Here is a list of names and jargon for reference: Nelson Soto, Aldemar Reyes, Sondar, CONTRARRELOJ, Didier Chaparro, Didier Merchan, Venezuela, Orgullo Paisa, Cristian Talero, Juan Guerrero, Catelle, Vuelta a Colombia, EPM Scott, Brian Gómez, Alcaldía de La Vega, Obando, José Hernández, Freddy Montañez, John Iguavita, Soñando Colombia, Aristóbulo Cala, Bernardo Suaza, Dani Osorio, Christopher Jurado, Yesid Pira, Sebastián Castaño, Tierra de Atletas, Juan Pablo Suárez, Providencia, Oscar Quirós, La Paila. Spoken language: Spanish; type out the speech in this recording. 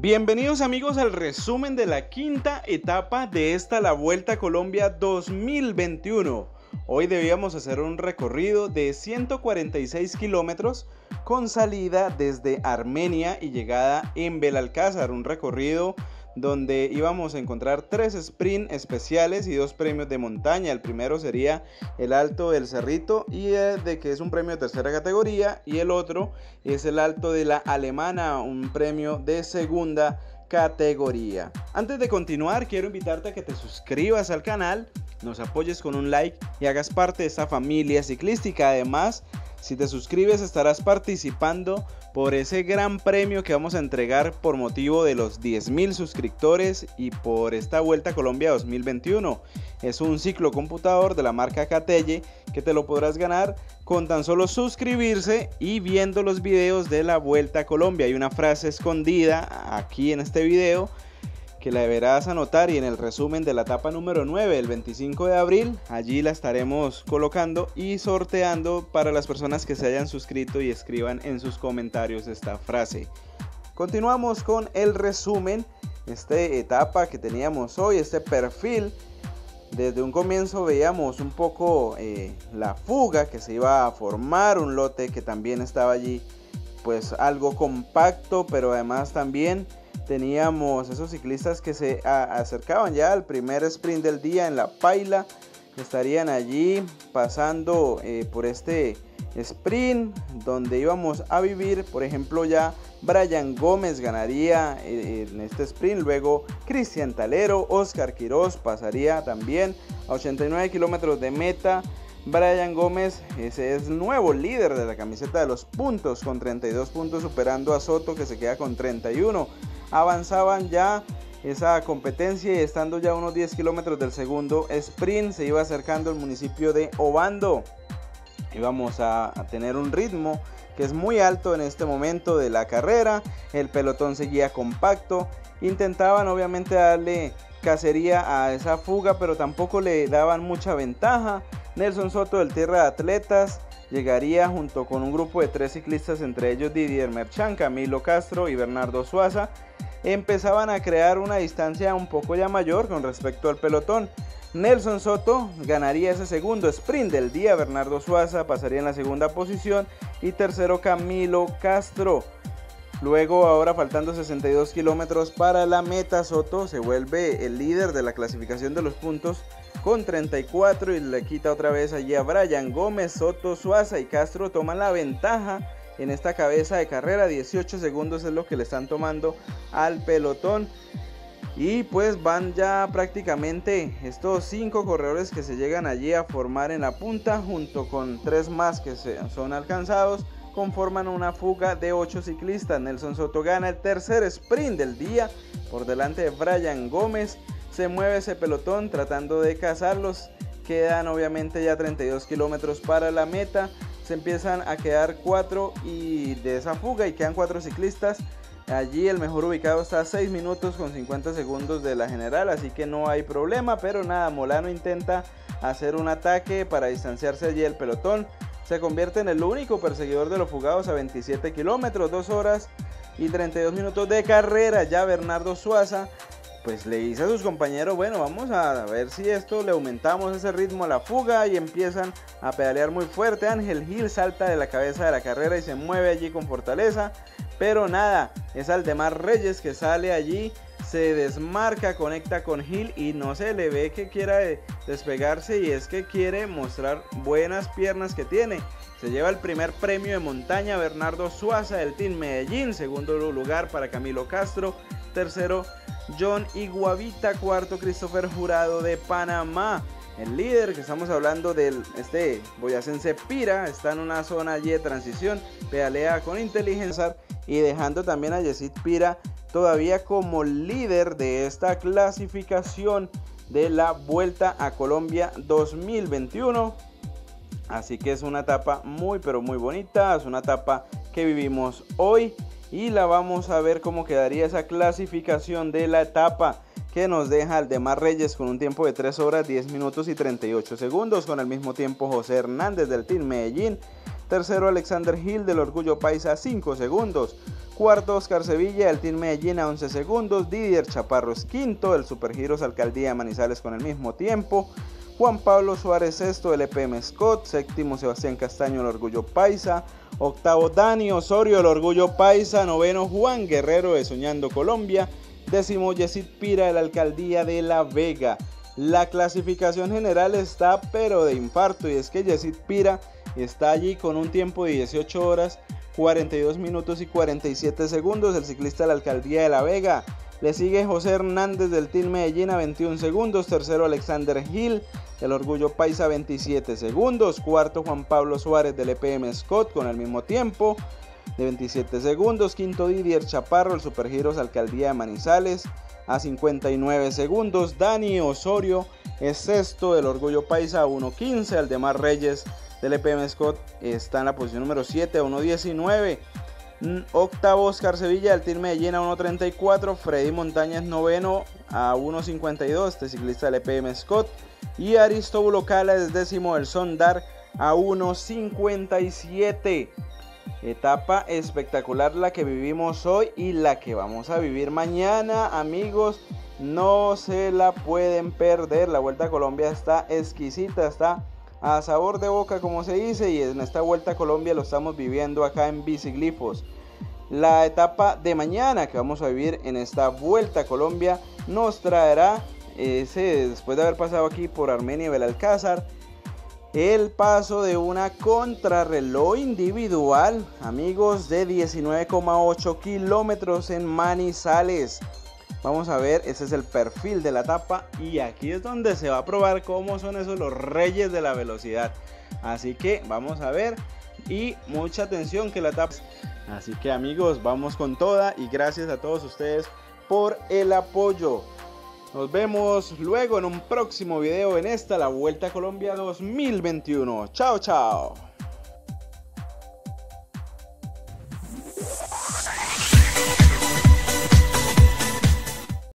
Bienvenidos amigos al resumen de la quinta etapa de esta La Vuelta a Colombia 2021. Hoy debíamos hacer un recorrido de 146 kilómetros con salida desde Armenia y llegada en Belalcázar, un recorrido donde íbamos a encontrar 3 sprints especiales y 2 premios de montaña. El primero sería el Alto del Cerrito, y que es un premio de tercera categoría, y el otro es el Alto de la Alemana, un premio de segunda categoría. Antes de continuar, quiero invitarte a que te suscribas al canal, nos apoyes con un like y hagas parte de esta familia ciclística. Además, si te suscribes estarás participando por ese gran premio que vamos a entregar por motivo de los 10.000 suscriptores y por esta Vuelta a Colombia 2021. Es un ciclocomputador de la marca Catelle que te lo podrás ganar con tan solo suscribirse y viendo los videos de la Vuelta a Colombia. Hay una frase escondida aquí en este video que la deberás anotar, y en el resumen de la etapa número 9, el 25 de abril, allí la estaremos colocando y sorteando para las personas que se hayan suscrito y escriban en sus comentarios esta frase. Continuamos con el resumen, esta etapa que teníamos hoy, este perfil. Desde un comienzo veíamos un poco la fuga que se iba a formar, un lote que también estaba allí pues algo compacto, pero además también teníamos esos ciclistas que se acercaban ya al primer sprint del día en La Paila. Estarían allí pasando por este sprint donde íbamos a vivir. Por ejemplo, ya Brian Gómez ganaría en este sprint. Luego Cristian Talero, Oscar Quirós pasaría también a 89 kilómetros de meta. Brian Gómez, ese es el nuevo líder de la camiseta de los puntos con 32 puntos, superando a Soto que se queda con 31. Avanzaban ya esa competencia y estando ya unos 10 kilómetros del segundo sprint se iba acercando el municipio de Obando. Íbamos a tener un ritmo que es muy alto en este momento de la carrera. El pelotón seguía compacto, intentaban obviamente darle cacería a esa fuga, pero tampoco le daban mucha ventaja. Nelson Soto del Tierra de Atletas llegaría junto con un grupo de 3 ciclistas, entre ellos Didier Merchan, Camilo Castro y Bernardo Suaza. Empezaban a crear una distancia un poco ya mayor con respecto al pelotón. Nelson Soto ganaría ese segundo sprint del día, Bernardo Suaza pasaría en la segunda posición y tercero Camilo Castro. Luego, ahora faltando 62 kilómetros para la meta, Soto se vuelve el líder de la clasificación de los puntos con 34 y le quita otra vez allí a Brian Gómez. Soto, Suaza y Castro toman la ventaja en esta cabeza de carrera. 18 segundos es lo que le están tomando al pelotón, y pues van ya prácticamente estos 5 corredores que se llegan allí a formar en la punta, junto con 3 más que son alcanzados, conforman una fuga de 8 ciclistas. Nelson Soto gana el tercer sprint del día por delante de Brian Gómez. Se mueve ese pelotón tratando de cazarlos. Quedan obviamente ya 32 kilómetros para la meta. Se empiezan a quedar 4 y de esa fuga y quedan 4 ciclistas. Allí el mejor ubicado está a 6 minutos con 50 segundos de la general, así que no hay problema. Pero nada, Molano intenta hacer un ataque para distanciarse allí del pelotón. Se convierte en el único perseguidor de los fugados a 27 kilómetros, 2 horas y 32 minutos de carrera. Ya Bernardo Suaza pues le dice a sus compañeros, bueno, vamos a ver si esto le aumentamos ese ritmo a la fuga, y empiezan a pedalear muy fuerte. Ángel Gil salta de la cabeza de la carrera y se mueve allí con fortaleza, pero nada, es Aldemar Reyes que sale allí, se desmarca, conecta con Gil y no se le ve que quiera despegarse, y es que quiere mostrar buenas piernas que tiene. Se lleva el primer premio de montaña Bernardo Suaza del Team Medellín, segundo lugar para Camilo Castro, tercero John Iguavita, cuarto Christopher Jurado de Panamá. El líder que estamos hablando del boyacense Pira está en una zona allí de transición, pedalea con inteligencia y dejando también a Yesid Pira todavía como líder de esta clasificación de la Vuelta a Colombia 2021. Así que es una etapa muy pero muy bonita, es una etapa que vivimos hoy y la vamos a ver cómo quedaría esa clasificación de la etapa, que nos deja Aldemar Reyes con un tiempo de 3 horas 10 minutos y 38 segundos, con el mismo tiempo José Hernández del Team Medellín, tercero Alexander Gil del Orgullo Paisa 5 segundos, cuarto Oscar Sevilla, el Team Medellín a 11 segundos, Didier Chaparro es quinto, el Supergiros Alcaldía de Manizales con el mismo tiempo, Juan Pablo Suárez sexto, el EPM Scott, séptimo Sebastián Castaño, el Orgullo Paisa, octavo Dani Osorio, el Orgullo Paisa, noveno Juan Guerrero de Soñando Colombia, décimo Yesid Pira de la Alcaldía de La Vega. La clasificación general está pero de infarto, y es que Yesid Pira está allí con un tiempo de 18 horas, 42 minutos y 47 segundos, el ciclista de la Alcaldía de La Vega. Le sigue José Hernández del Team Medellín a 21 segundos, tercero Alexander Gil del Orgullo Paisa 27 segundos, cuarto Juan Pablo Suárez del EPM Scott con el mismo tiempo de 27 segundos, quinto Didier Chaparro, el Supergiros Alcaldía de Manizales a 59 segundos, Dani Osorio es sexto del Orgullo Paisa a 1.15, Aldemar Reyes del EPM Scott está en la posición número 7 a 1.19, octavo Oscar Sevilla del Team Medellín a 1.34, Freddy Montañez noveno a 1.52, este ciclista del EPM Scott, y Aristóbulo Cala es décimo del Sondar a 1.57. Etapa espectacular la que vivimos hoy y la que vamos a vivir mañana, amigos, no se la pueden perder. La Vuelta a Colombia está exquisita, está a sabor de boca, como se dice, y en esta Vuelta a Colombia lo estamos viviendo acá en Biciglifos. La etapa de mañana que vamos a vivir en esta Vuelta a Colombia nos traerá, después de haber pasado aquí por Armenia y Belalcázar, el paso de una contrarreloj individual, amigos, de 19,8 kilómetros en Manizales. Vamos a ver, ese es el perfil de la etapa y aquí es donde se va a probar cómo son esos los reyes de la velocidad. Así que vamos a ver y mucha atención que la etapa... Así que amigos, vamos con toda y gracias a todos ustedes por el apoyo. Nos vemos luego en un próximo video en esta La Vuelta a Colombia 2021. Chao, chao.